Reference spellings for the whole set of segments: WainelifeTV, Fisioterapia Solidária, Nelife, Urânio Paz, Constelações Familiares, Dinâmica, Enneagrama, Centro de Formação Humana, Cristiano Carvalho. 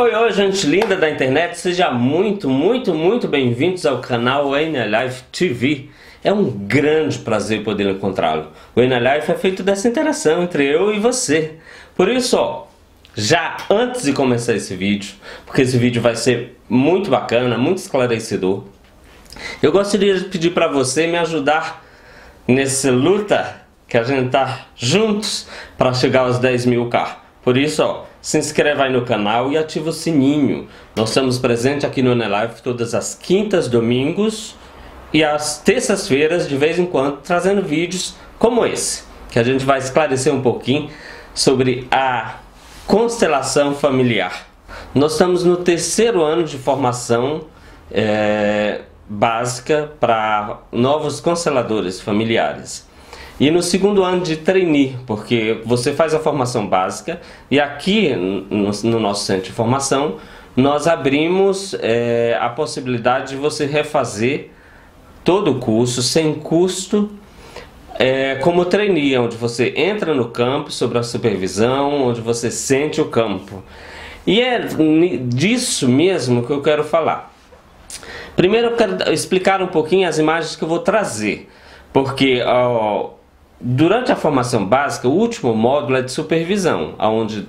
Oi, oi, gente linda da internet, seja muito bem-vindos ao canal WainelifeTV. É um grande prazer poder encontrá-lo. O Enneagrama é feito dessa interação entre eu e você. Por isso, ó, já antes de começar esse vídeo, porque esse vídeo vai ser muito bacana, muito esclarecedor, eu gostaria de pedir para você me ajudar nessa luta que a gente tá juntos para chegar aos 10.000k. Por isso, ó, se inscreva aí no canal e ativa o sininho. Nós estamos presentes aqui no Nelife todas as quintas, domingos e às terças-feiras, de vez em quando, trazendo vídeos como esse, que a gente vai esclarecer um pouquinho sobre a constelação familiar. Nós estamos no terceiro ano de formação básica para novos consteladores familiares. E no segundo ano de trainee, porque você faz a formação básica e aqui no nosso centro de formação nós abrimos a possibilidade de você refazer todo o curso sem custo como trainee, onde você entra no campo sobre a supervisão, onde você sente o campo. E é disso mesmo que eu quero falar. Primeiro eu quero explicar um pouquinho as imagens que eu vou trazer, porque durante a formação básica, o último módulo é de supervisão, onde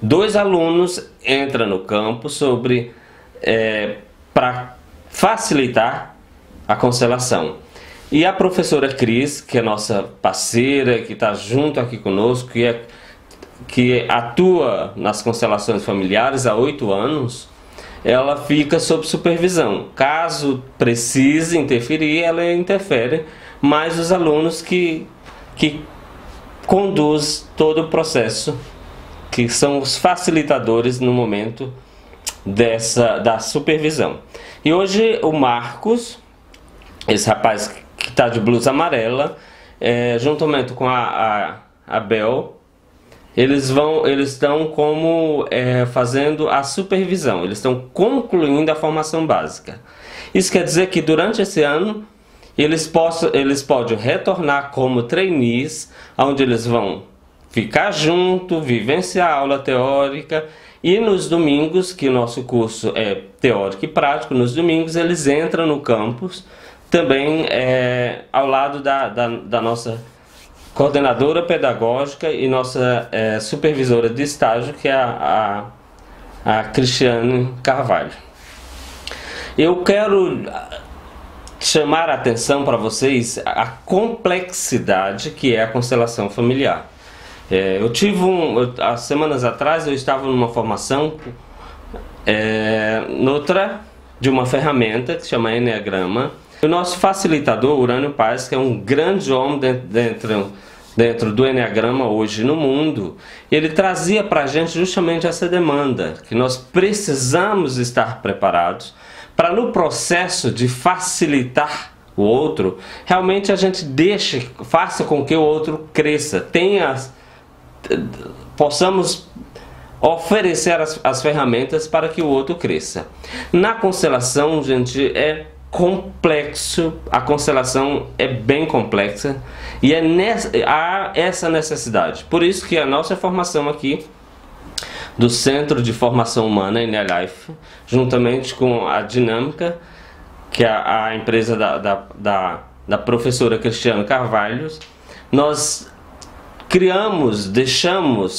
dois alunos entram no campo sobre para facilitar a constelação. E a professora Cris, que é nossa parceira, que está junto aqui conosco, que atua nas constelações familiares há 8 anos, ela fica sob supervisão. Caso precise interferir, ela interfere, mas os alunos que conduz todo o processo, que são os facilitadores no momento da supervisão. E hoje o Marcos, esse rapaz que está de blusa amarela, juntamente com a Bel, eles estão como fazendo a supervisão, eles estão concluindo a formação básica. Isso quer dizer que durante esse ano eles podem retornar como trainees, onde eles vão ficar junto, vivenciar a aula teórica, e nos domingos, que o nosso curso é teórico e prático, nos domingos eles entram no campus, também ao lado da nossa coordenadora pedagógica e nossa supervisora de estágio, que é a Cristiano Carvalho. Eu quero chamar a atenção para vocês a complexidade que é a constelação familiar. Há semanas atrás eu estava numa formação de uma ferramenta que se chama Enneagrama. O nosso facilitador, Urânio Paz, que é um grande homem dentro do Enneagrama hoje no mundo, ele trazia para a gente justamente essa demanda, que nós precisamos estar preparados para, no processo de facilitar o outro, realmente a gente faça com que o outro cresça, possamos oferecer as ferramentas para que o outro cresça. Na constelação, gente, é complexo, a constelação é bem complexa e há essa necessidade. Por isso que a nossa formação aqui do Centro de Formação Humana, Nelife, juntamente com a Dinâmica, que é a empresa da professora Cristiano Carvalho, nós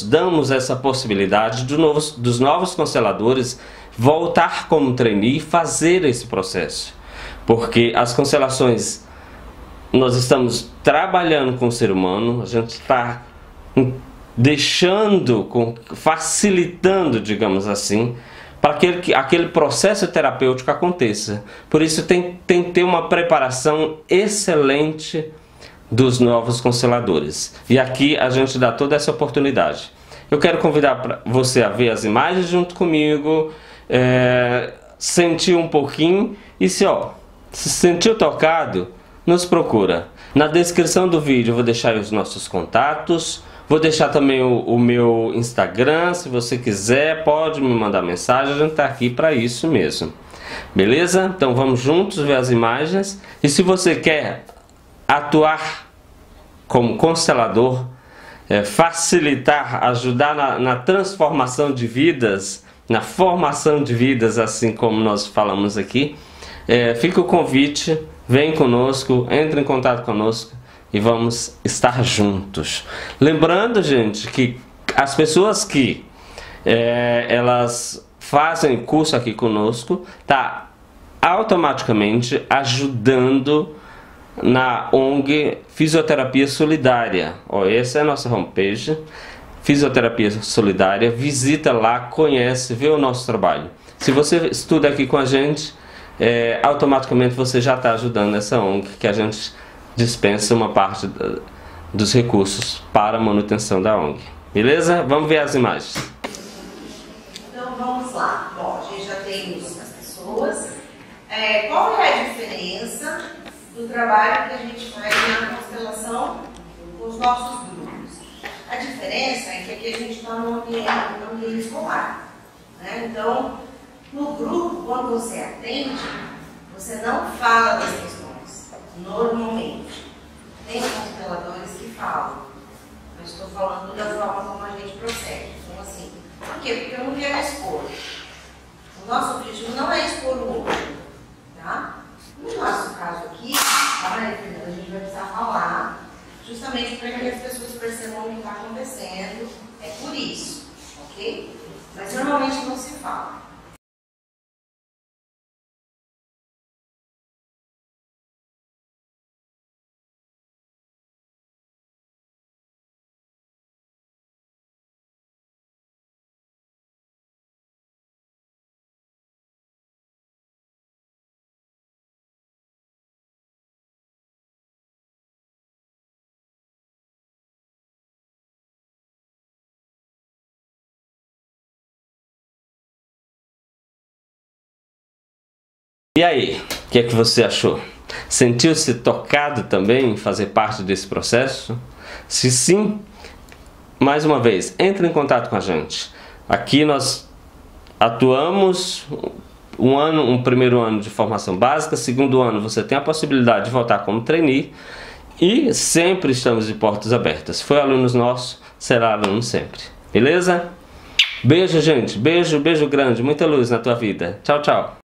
damos essa possibilidade dos novos consteladores voltar como trainee e fazer esse processo. Porque as constelações, nós estamos trabalhando com o ser humano, a gente está facilitando, digamos assim, para que aquele processo terapêutico aconteça. Por isso tem que ter uma preparação excelente dos novos consteladores. E aqui a gente dá toda essa oportunidade. Eu quero convidar você a ver as imagens junto comigo, sentir um pouquinho e se sentiu tocado, nos procura. Na descrição do vídeo eu vou deixar os nossos contatos. Vou deixar também o meu Instagram, se você quiser pode me mandar mensagem, a gente está aqui para isso mesmo. Beleza? Então vamos juntos ver as imagens. E se você quer atuar como constelador, facilitar, ajudar na transformação de vidas, na formação de vidas, assim como nós falamos aqui, fica o convite, vem conosco, entre em contato conosco e vamos estar juntos. Lembrando, gente, que as pessoas que elas fazem curso aqui conosco, tá automaticamente ajudando na ONG Fisioterapia Solidária. Ó, essa é a nossa homepage, Fisioterapia Solidária. Visita lá, conhece, vê o nosso trabalho. Se você estuda aqui com a gente, automaticamente você já está ajudando essa ONG, que a gente dispensa uma parte dos recursos para a manutenção da ONG. Beleza? Vamos ver as imagens. Então vamos lá. Bom, a gente já tem as pessoas. Qual é a diferença do trabalho que a gente faz na constelação com os nossos grupos? A diferença é que aqui a gente está no ambiente escolar, né? Então, no grupo, quando você atende, você não fala das questões, normalmente. Tem consteladores que falam, mas estou falando da forma como a gente procede. Então, assim, por quê? Porque eu não quero expor. O nosso objetivo não é expor o outro, tá? No nosso caso aqui, a gente vai precisar falar justamente para que as pessoas percebam o que está acontecendo. É por isso, ok? Mas normalmente não se fala. E aí, o que é que você achou? Sentiu-se tocado também em fazer parte desse processo? Se sim, mais uma vez, entre em contato com a gente. Aqui nós atuamos um primeiro ano de formação básica, segundo ano você tem a possibilidade de voltar como trainee e sempre estamos de portas abertas. Foi aluno nosso, será aluno sempre. Beleza? Beijo, gente. Beijo grande. Muita luz na tua vida. Tchau, tchau.